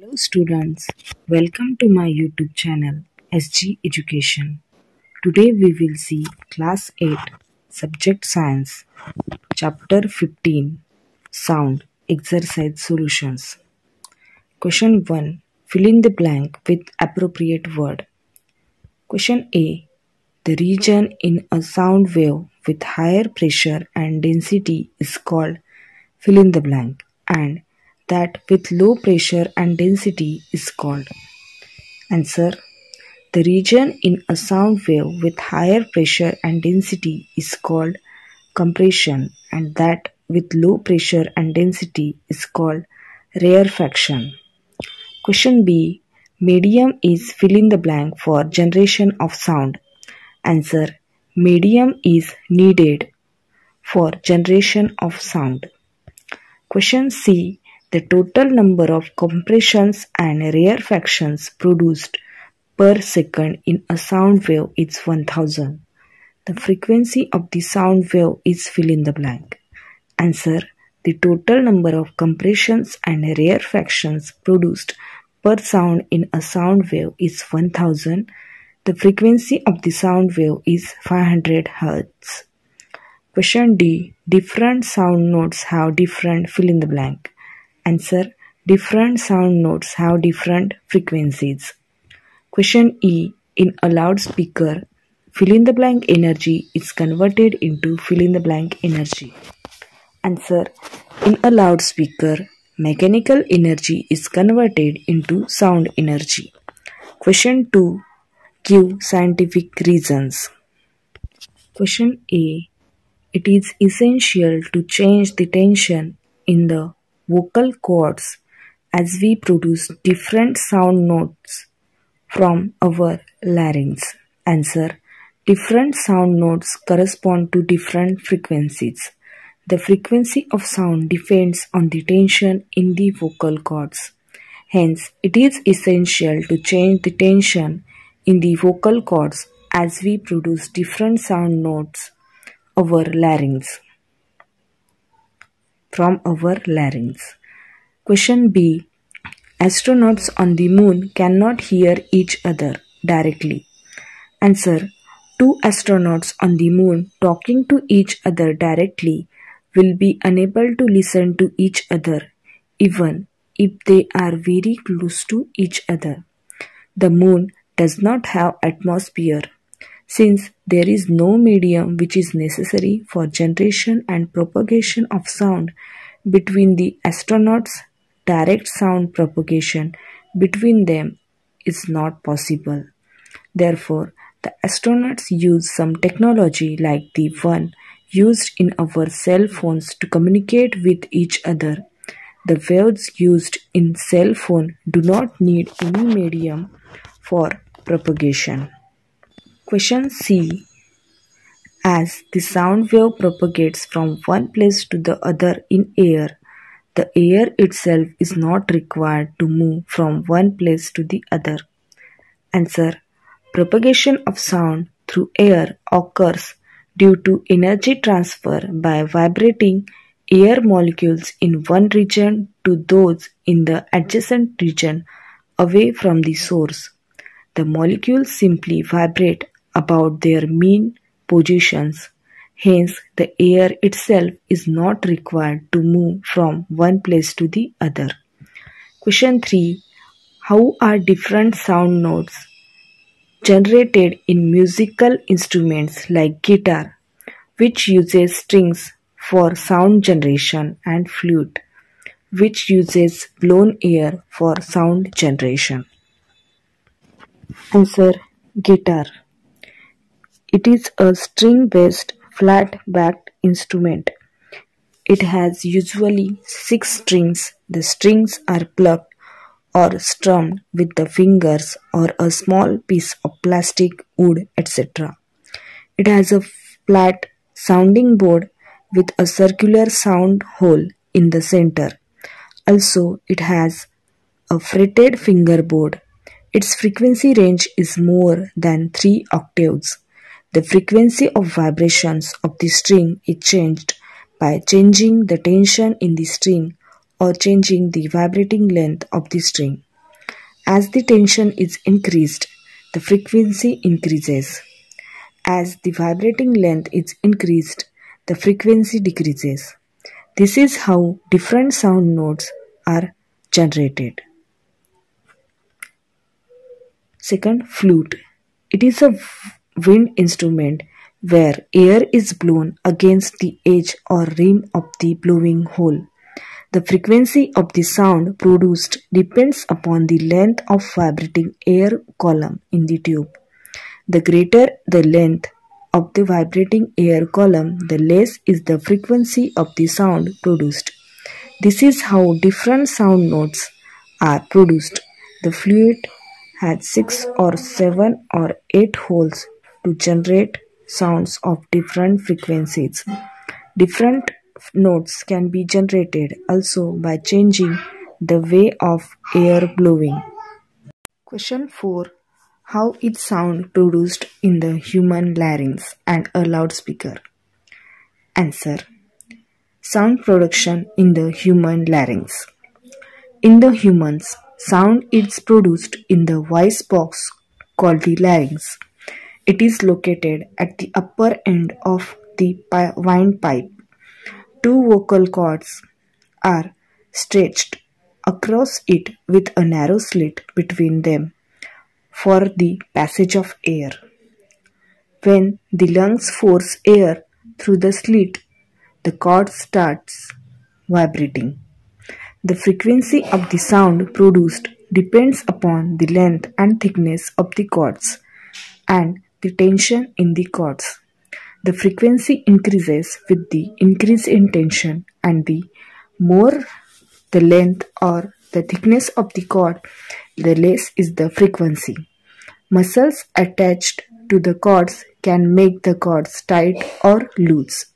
Hello students, welcome to my YouTube channel SG Education. Today we will see class 8 subject science chapter 15 sound exercise solutions. Question 1. Fill in the blank with appropriate word. Question A. The region in a sound wave with higher pressure and density is called fill in the blank, and that with low pressure and density is called. Answer. The region in a sound wave with higher pressure and density is called compression, and that with low pressure and density is called rarefaction. Question B. Medium is fill in the blank for generation of sound. Answer. Medium is needed for generation of sound. Question C. The total number of compressions and rarefactions produced per second in a sound wave is 1000. The frequency of the sound wave is fill in the blank. Answer. The total number of compressions and rarefactions produced per sound in a sound wave is 1000. The frequency of the sound wave is 500 Hz. Question D. Different sound notes have different fill in the blank. Answer. Different sound notes have different frequencies. Question E. In a loudspeaker, fill in the blank energy is converted into fill in the blank energy. Answer. In a loudspeaker, mechanical energy is converted into sound energy. Question 2. Give scientific reasons. Question A. It is essential to change the tension in the vocal cords as we produce different sound notes from our larynx. Answer. Different sound notes correspond to different frequencies. The frequency of sound depends on the tension in the vocal cords. Hence, it is essential to change the tension in the vocal cords as we produce different sound notes from our larynx. Question B. Astronauts on the moon cannot hear each other directly. Answer. Two astronauts on the moon talking to each other directly will be unable to listen to each other, even if they are very close to each other. The moon does not have atmosphere, since there is no medium which is necessary for generation and propagation of sound between the astronauts. Direct sound propagation between them is not possible. Therefore, the astronauts use some technology like the one used in our cell phones to communicate with each other. The waves used in cell phone do not need any medium for propagation. Question C. As the sound wave propagates from one place to the other in air, the air itself is not required to move from one place to the other. Answer. Propagation of sound through air occurs due to energy transfer by vibrating air molecules in one region to those in the adjacent region away from the source. The molecules simply vibrate about their mean positions. Hence, the air itself is not required to move from one place to the other. Question 3. How are different sound notes generated in musical instruments like guitar, which uses strings for sound generation, and flute, which uses blown air for sound generation? Answer. Guitar. It is a string-based flat-backed instrument. It has usually 6 strings. The strings are plucked or strummed with the fingers or a small piece of plastic, wood, etc. It has a flat sounding board with a circular sound hole in the center. Also, it has a fretted fingerboard. Its frequency range is more than 3 octaves. The frequency of vibrations of the string is changed by changing the tension in the string or changing the vibrating length of the string. As the tension is increased, the frequency increases. As the vibrating length is increased, the frequency decreases. This is how different sound notes are generated. Second, flute. It is a wind instrument where air is blown against the edge or rim of the blowing hole. The frequency of the sound produced depends upon the length of vibrating air column in the tube. The greater the length of the vibrating air column, the less is the frequency of the sound produced. This is how different sound notes are produced. The flute has 6 or 7 or 8 holes to generate sounds of different frequencies. Different notes can be generated also by changing the way of air blowing. Question 4. How is sound produced in the human larynx and a loudspeaker? Answer. Sound production in the human larynx. In the humans, sound is produced in the voice box called the larynx. It is located at the upper end of the windpipe. Two vocal cords are stretched across it with a narrow slit between them for the passage of air. When the lungs force air through the slit, the cord starts vibrating. The frequency of the sound produced depends upon the length and thickness of the cords and the tension in the cords. The frequency increases with the increase in tension, and the more the length or the thickness of the cord, the less is the frequency. Muscles attached to the cords can make the cords tight or loose.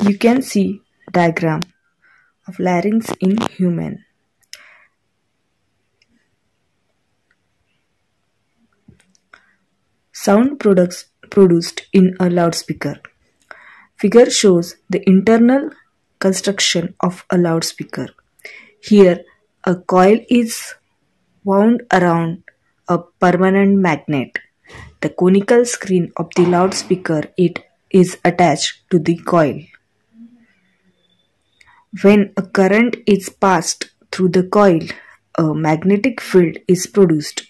You can see diagram of larynx in human. Sound products produced in a loudspeaker. Figure shows the internal construction of a loudspeaker. Here, a coil is wound around a permanent magnet. The conical screen of the loudspeaker is attached to the coil. When a current is passed through the coil, a magnetic field is produced.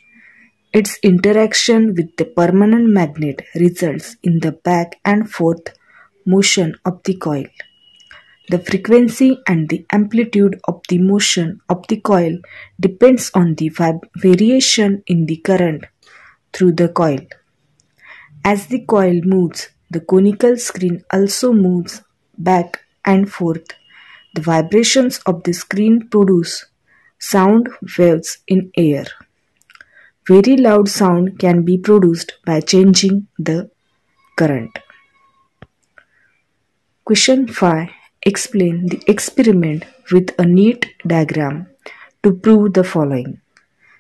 Its interaction with the permanent magnet results in the back and forth motion of the coil. The frequency and the amplitude of the motion of the coil depends on the variation in the current through the coil. As the coil moves, the conical screen also moves back and forth. The vibrations of the screen produce sound waves in air. Very loud sound can be produced by changing the current. Question 5. Explain the experiment with a neat diagram to prove the following.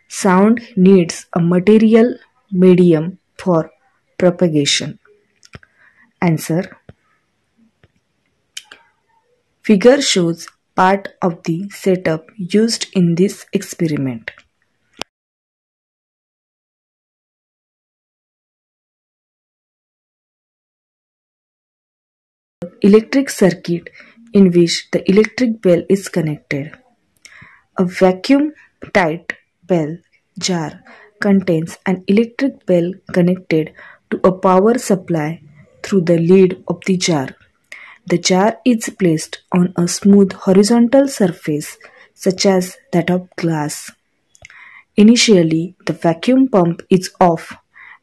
Sound needs a material medium for propagation. Answer. Figure shows part of the setup used in this experiment. Electric circuit in which the electric bell is connected. A vacuum-tight bell jar contains an electric bell connected to a power supply through the lid of the jar. The jar is placed on a smooth horizontal surface such as that of glass. Initially, the vacuum pump is off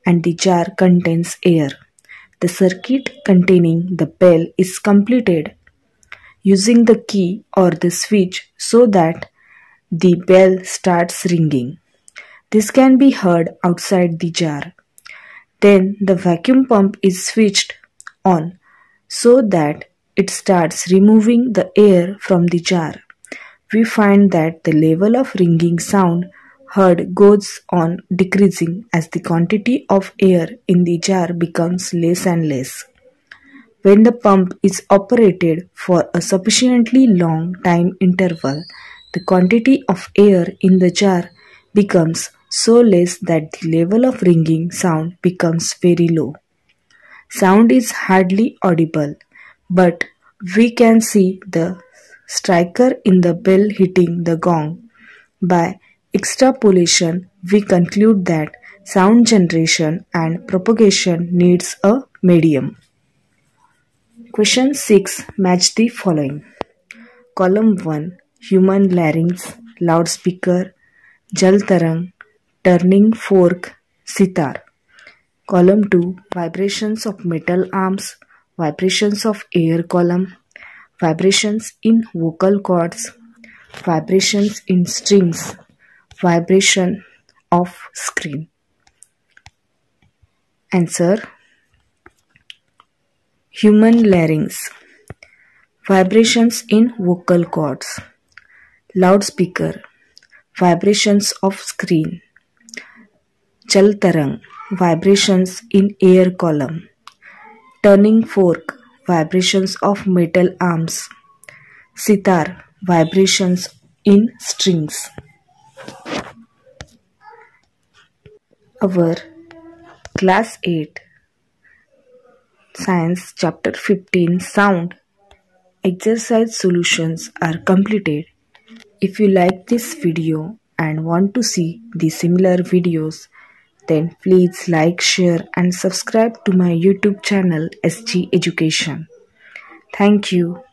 and the jar contains air. The circuit containing the bell is completed using the key or the switch so that the bell starts ringing. This can be heard outside the jar. Then the vacuum pump is switched on so that it starts removing the air from the jar. We find that the level of ringing sound heard goes on decreasing as the quantity of air in the jar becomes less and less. When the pump is operated for a sufficiently long time interval, the quantity of air in the jar becomes so less that the level of ringing sound becomes very low. Sound is hardly audible, but we can see the striker in the bell hitting the gong. By extrapolation, we conclude that sound generation and propagation needs a medium. Question 6. Match the following. Column 1. Human larynx, loudspeaker, Jal Tarang, turning fork, sitar. Column 2. Vibrations of metal arms, vibrations of air column, vibrations in vocal cords, vibrations in strings, vibration of screen. Answer. Human larynx, vibrations in vocal cords, loudspeaker, vibrations of screen, Jal Tarang, vibrations in air column, turning fork, vibrations of metal arms, sitar, vibrations in strings. Our Class 8 Science Chapter 15 Sound Exercise Solutions are completed. If you like this video and want to see the similar videos, then please like, share and subscribe to my YouTube channel SG Education. Thank you.